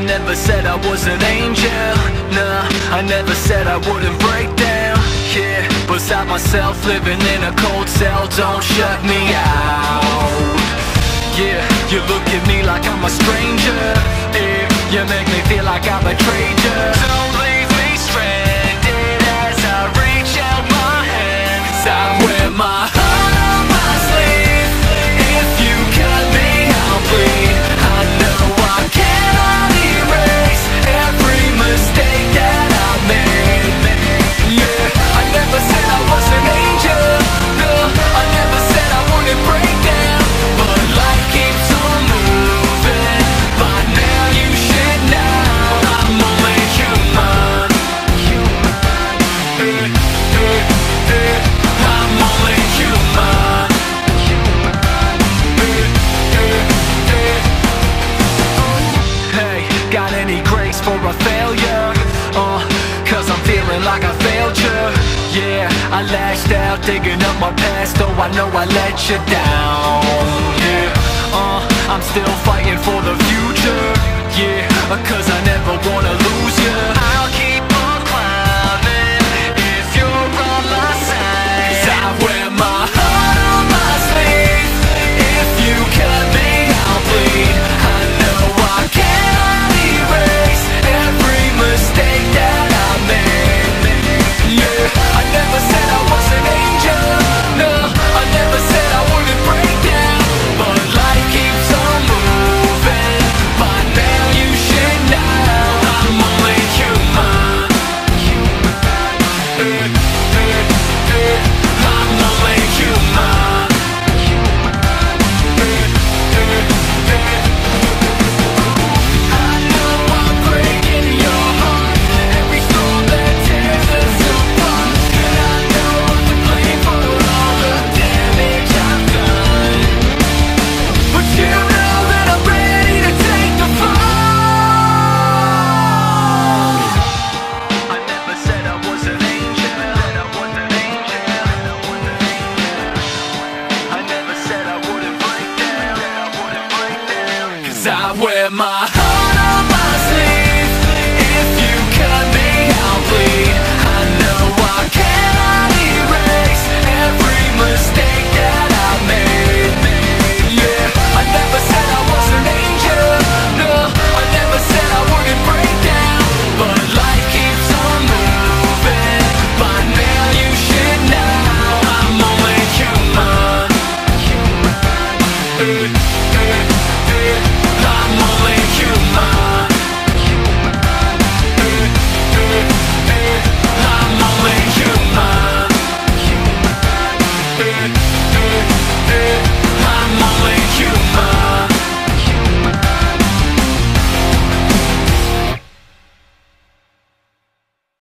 I never said I was an angel, nah, I never said I wouldn't break down, yeah. Beside myself, living in a cold cell, don't shut me out, yeah. You look at me like I'm a stranger, yeah. You make me feel like I betrayed you. Don't leave me stranded as I reach out my hands. I wear my heart on my sleeve. If you cut me, I'll bleed. I know I cannot erase every mistake that I made. Yeah, I never said I was an angel. No, I never said I wouldn't break down. But life keeps on moving. By now you should know I'm only human. I'm only human. Hey, got any grace for a failure? Cause I'm feeling like I failed you. Yeah, I lashed out, digging up my past. Though I know I let you down. Yeah, I'm still fighting for the future. Yeah, cause I never wanna lose.